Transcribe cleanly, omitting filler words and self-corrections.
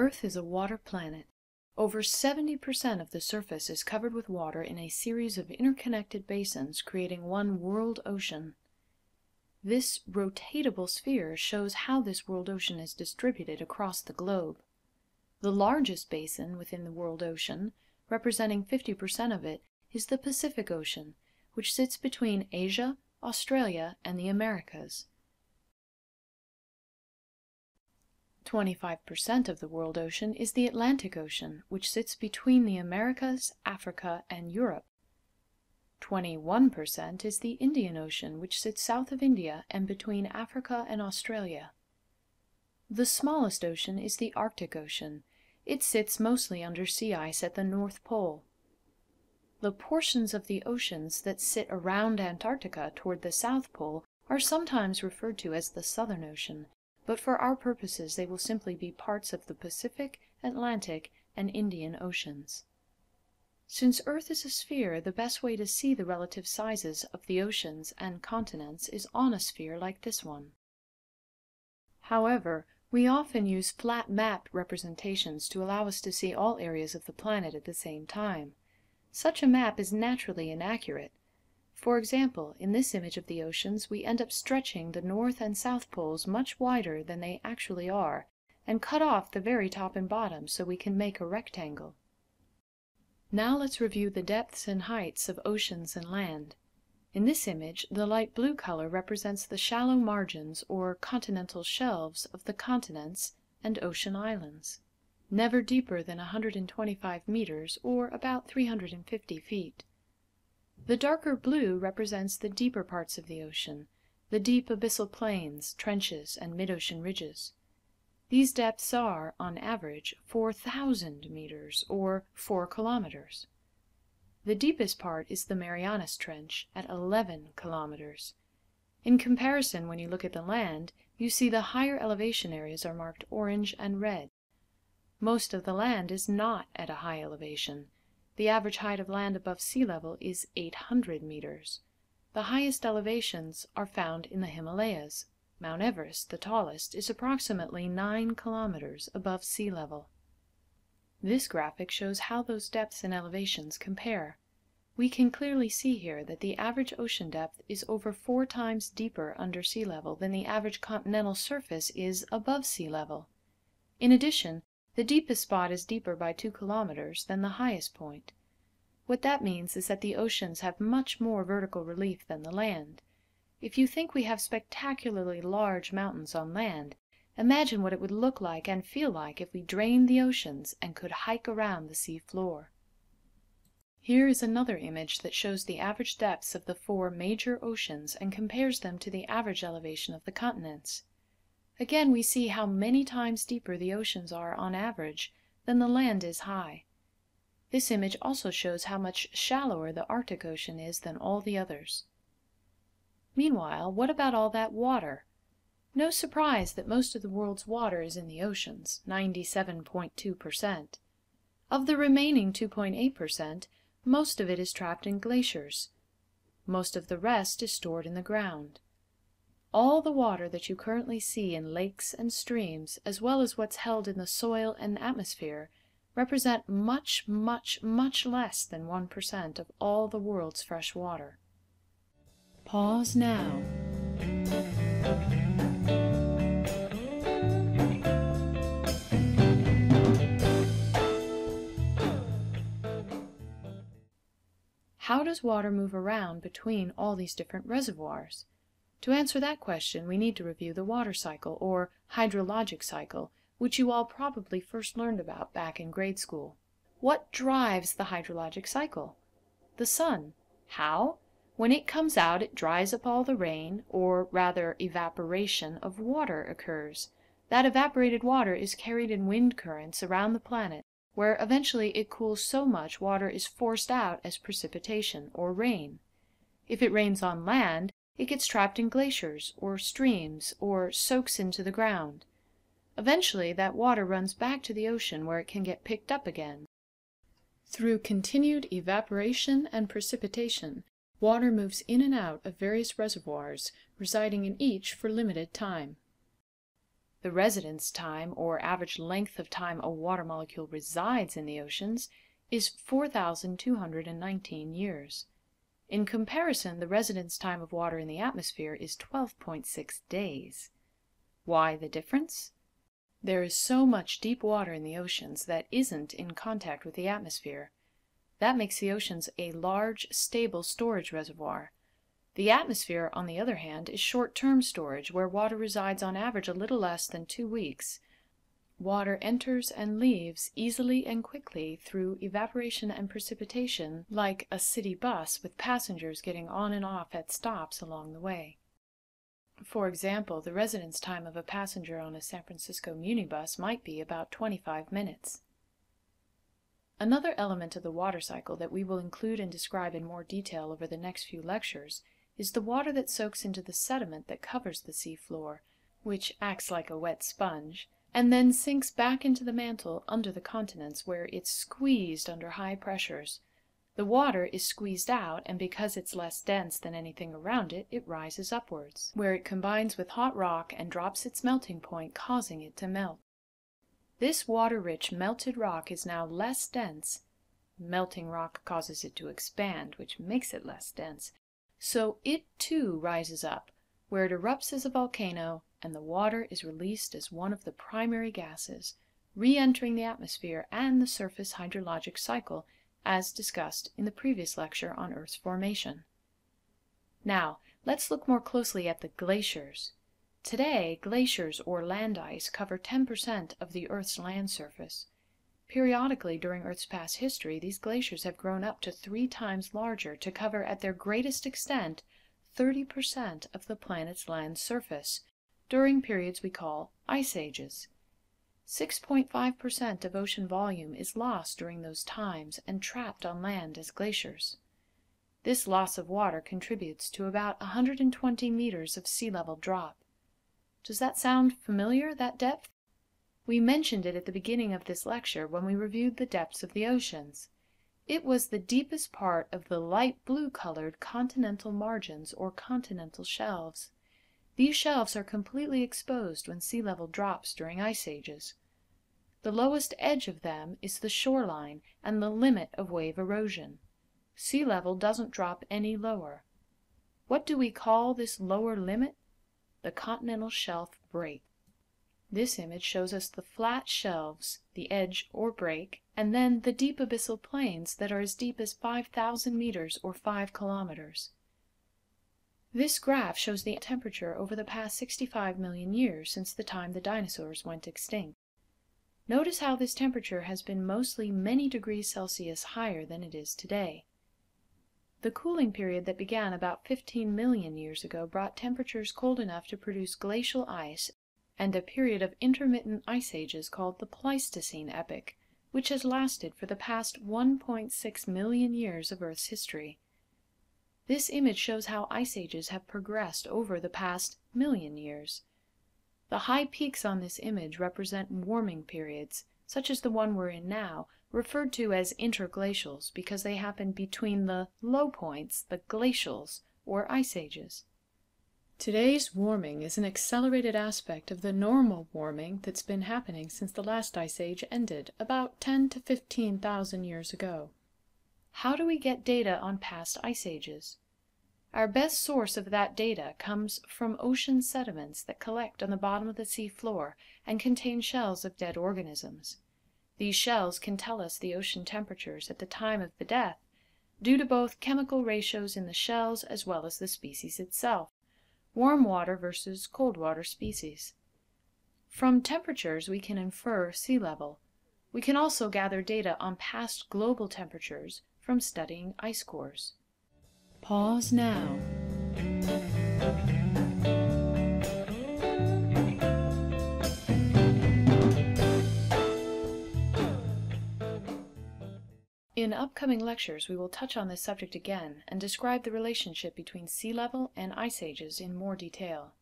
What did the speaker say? Earth is a water planet. Over 70% of the surface is covered with water in a series of interconnected basins, creating one world ocean. This rotatable sphere shows how this world ocean is distributed across the globe. The largest basin within the world ocean, representing 50% of it, is the Pacific Ocean, which sits between Asia, Australia, and the Americas. 25% of the world ocean is the Atlantic Ocean, which sits between the Americas, Africa, and Europe. 21% is the Indian Ocean, which sits south of India and between Africa and Australia. The smallest ocean is the Arctic Ocean. It sits mostly under sea ice at the North Pole. The portions of the oceans that sit around Antarctica toward the South Pole are sometimes referred to as the Southern Ocean, but for our purposes they will simply be parts of the Pacific, Atlantic, and Indian Oceans. Since Earth is a sphere, the best way to see the relative sizes of the oceans and continents is on a sphere like this one. However, we often use flat map representations to allow us to see all areas of the planet at the same time. Such a map is naturally inaccurate. For example, in this image of the oceans, we end up stretching the North and South Poles much wider than they actually are, and cut off the very top and bottom so we can make a rectangle. Now let's review the depths and heights of oceans and land. In this image, the light blue color represents the shallow margins or continental shelves of the continents and ocean islands, never deeper than 125 meters or about 350 feet. The darker blue represents the deeper parts of the ocean, the deep abyssal plains, trenches, and mid-ocean ridges. These depths are, on average, 4,000 meters, or 4 kilometers. The deepest part is the Marianas Trench, at 11 kilometers. In comparison, when you look at the land, you see the higher elevation areas are marked orange and red. Most of the land is not at a high elevation. The average height of land above sea level is 800 meters. The highest elevations are found in the Himalayas. Mount Everest, the tallest, is approximately 9 kilometers above sea level. This graphic shows how those depths and elevations compare. We can clearly see here that the average ocean depth is over 4 times deeper under sea level than the average continental surface is above sea level. In addition, the deepest spot is deeper by 2 kilometers than the highest point. What that means is that the oceans have much more vertical relief than the land. If you think we have spectacularly large mountains on land, imagine what it would look like and feel like if we drained the oceans and could hike around the sea floor. Here is another image that shows the average depths of the 4 major oceans and compares them to the average elevation of the continents. Again, we see how many times deeper the oceans are on average than the land is high. This image also shows how much shallower the Arctic Ocean is than all the others. Meanwhile, what about all that water? No surprise that most of the world's water is in the oceans, 97.2%. Of the remaining 2.8%, most of it is trapped in glaciers. Most of the rest is stored in the ground. All the water that you currently see in lakes and streams, as well as what's held in the soil and atmosphere, represent much, much, much less than 1% of all the world's fresh water. Pause now. How does water move around between all these different reservoirs? To answer that question, we need to review the water cycle, or hydrologic cycle, which you all probably first learned about back in grade school. What drives the hydrologic cycle? The sun. How? When it comes out, it dries up all the rain, or rather evaporation, of water occurs. That evaporated water is carried in wind currents around the planet, where eventually it cools so much water is forced out as precipitation, or rain. If it rains on land, it gets trapped in glaciers, or streams, or soaks into the ground. Eventually, that water runs back to the ocean where it can get picked up again. Through continued evaporation and precipitation, water moves in and out of various reservoirs, residing in each for limited time. The residence time, or average length of time a water molecule resides in the oceans, is 4,219 years. In comparison, the residence time of water in the atmosphere is 12.6 days. Why the difference? There is so much deep water in the oceans that isn't in contact with the atmosphere. That makes the oceans a large, stable storage reservoir. The atmosphere, on the other hand, is short-term storage, where water resides on average a little less than 2 weeks. Water enters and leaves easily and quickly through evaporation and precipitation, like a city bus with passengers getting on and off at stops along the way. For example, the residence time of a passenger on a San Francisco minibus might be about 25 minutes. Another element of the water cycle that we will include and describe in more detail over the next few lectures is the water that soaks into the sediment that covers the sea floor, which acts like a wet sponge, and then sinks back into the mantle under the continents, where it's squeezed under high pressures. The water is squeezed out, and because it's less dense than anything around it, it rises upwards, where it combines with hot rock and drops its melting point, causing it to melt. This water-rich melted rock is now less dense. Melting rock causes it to expand, which makes it less dense. So it too rises up, where it erupts as a volcano, and the water is released as one of the primary gases, re-entering the atmosphere and the surface hydrologic cycle, as discussed in the previous lecture on Earth's formation. Now, let's look more closely at the glaciers. Today, glaciers or land ice cover 10% of the Earth's land surface. Periodically during Earth's past history, these glaciers have grown up to 3 times larger to cover at their greatest extent 30% of the planet's land surface, during periods we call ice ages. 6.5% of ocean volume is lost during those times and trapped on land as glaciers. This loss of water contributes to about 120 meters of sea level drop. Does that sound familiar, that depth? We mentioned it at the beginning of this lecture when we reviewed the depths of the oceans. It was the deepest part of the light blue-colored continental margins or continental shelves. These shelves are completely exposed when sea level drops during ice ages. The lowest edge of them is the shoreline and the limit of wave erosion. Sea level doesn't drop any lower. What do we call this lower limit? The continental shelf break. This image shows us the flat shelves, the edge or break, and then the deep abyssal plains that are as deep as 5,000 meters or 5 kilometers. This graph shows the temperature over the past 65 million years since the time the dinosaurs went extinct. Notice how this temperature has been mostly many degrees Celsius higher than it is today. The cooling period that began about 15 million years ago brought temperatures cold enough to produce glacial ice and a period of intermittent ice ages called the Pleistocene epoch, which has lasted for the past 1.6 million years of Earth's history. This image shows how ice ages have progressed over the past million years. The high peaks on this image represent warming periods, such as the one we're in now, referred to as interglacials because they happen between the low points, the glacials, or ice ages. Today's warming is an accelerated aspect of the normal warming that's been happening since the last ice age ended, about 10 to 15,000 years ago. How do we get data on past ice ages? Our best source of that data comes from ocean sediments that collect on the bottom of the sea floor and contain shells of dead organisms. These shells can tell us the ocean temperatures at the time of the death due to both chemical ratios in the shells as well as the species itself, warm water versus cold water species. From temperatures we can infer sea level. We can also gather data on past global temperatures from studying ice cores. Pause now. In upcoming lectures, we will touch on this subject again and describe the relationship between sea level and ice ages in more detail.